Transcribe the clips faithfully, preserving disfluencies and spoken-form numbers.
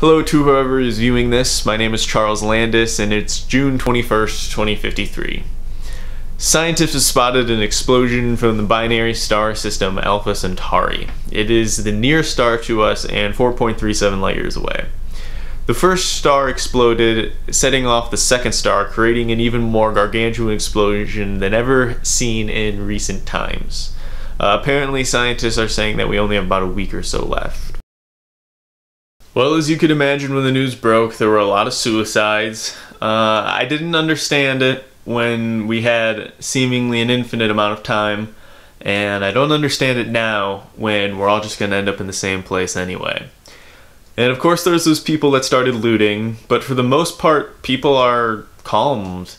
Hello to whoever is viewing this, my name is Charles Landis and it's June twenty-first, twenty fifty-three. Scientists have spotted an explosion from the binary star system Alpha Centauri. It is the nearest star to us and four point three seven light years away. The first star exploded, setting off the second star, creating an even more gargantuan explosion than ever seen in recent times. Uh, apparently scientists are saying that we only have about a week or so left. Well, as you could imagine, when the news broke, there were a lot of suicides. Uh, I didn't understand it when we had seemingly an infinite amount of time, and I don't understand it now when we're all just going to end up in the same place anyway. And of course there's those people that started looting, but for the most part, people are calmed.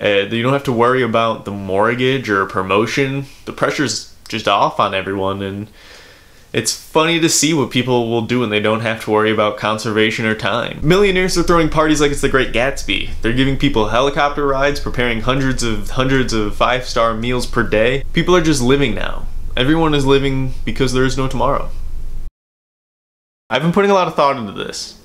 Uh, you don't have to worry about the mortgage or promotion. The pressure's just off on everyone, and it's funny to see what people will do when they don't have to worry about conservation or time. Millionaires are throwing parties like it's the Great Gatsby. They're giving people helicopter rides, preparing hundreds of hundreds of five-star meals per day. People are just living now. Everyone is living because there is no tomorrow. I've been putting a lot of thought into this.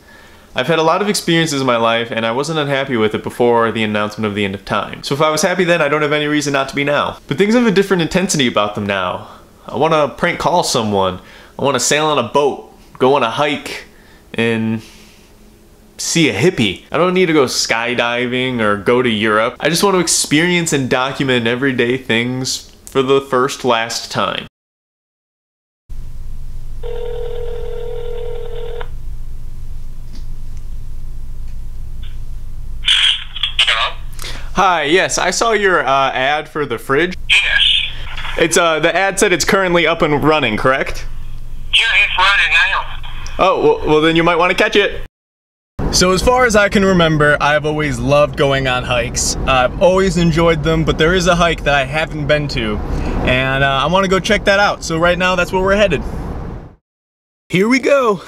I've had a lot of experiences in my life, and I wasn't unhappy with it before the announcement of the end of time. So if I was happy then, I don't have any reason not to be now. But things have a different intensity about them now. I want to prank call someone. I want to sail on a boat, go on a hike, and see a hippie. I don't need to go skydiving or go to Europe. I just want to experience and document everyday things for the first last time. Hello? Hi, yes, I saw your uh, ad for the fridge. Yes. It's uh, the ad said it's currently up and running, correct? Yeah, it's running now. Oh, well, well then you might want to catch it. So as far as I can remember, I've always loved going on hikes. Uh, I've always enjoyed them, but there is a hike that I haven't been to, and uh, I want to go check that out. So right now, that's where we're headed. Here we go.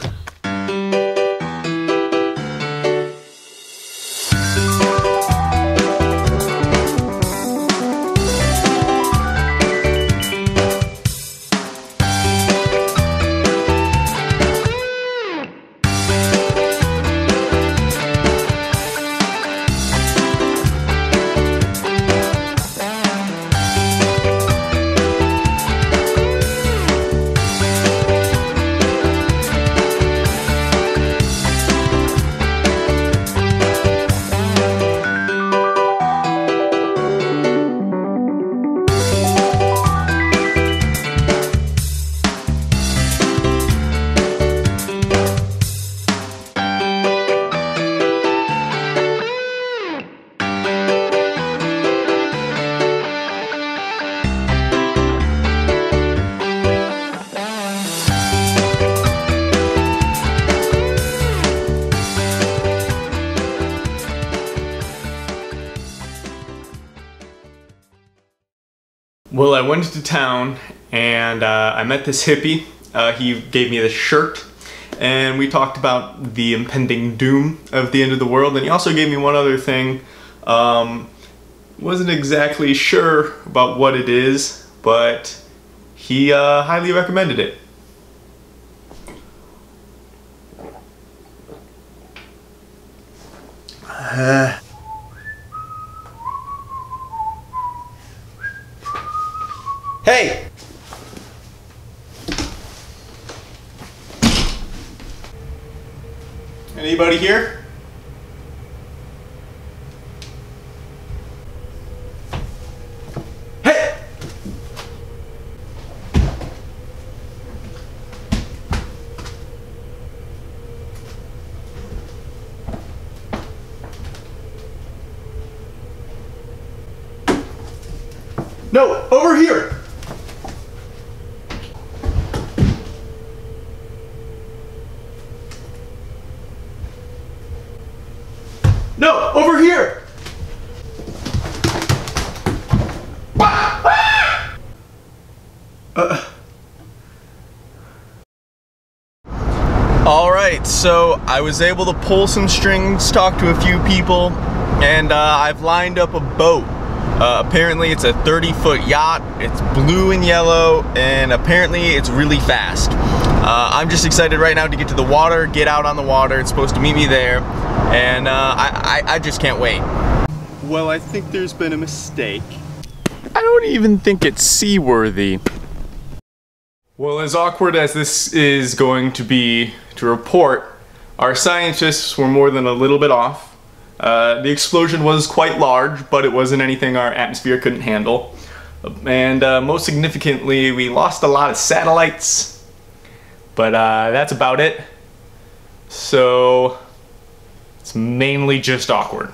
Well, I went to town and uh, I met this hippie. Uh, he gave me this shirt and we talked about the impending doom of the end of the world, and he also gave me one other thing. Um, wasn't exactly sure about what it is, but he uh, highly recommended it. Uh. Hey! Anybody here? Hey! No, over here! No, over here! Uh. Alright, so I was able to pull some strings, talk to a few people, and uh, I've lined up a boat. Uh, apparently it's a thirty foot yacht, it's blue and yellow, and apparently it's really fast. Uh, I'm just excited right now to get to the water, get out on the water. It's supposed to meet me there, and uh, I, I, I just can't wait. Well, I think there's been a mistake. I don't even think it's seaworthy. Well, as awkward as this is going to be to report, our scientists were more than a little bit off. Uh, the explosion was quite large, but it wasn't anything our atmosphere couldn't handle. And uh, most significantly, we lost a lot of satellites, but uh, that's about it. So it's mainly just awkward.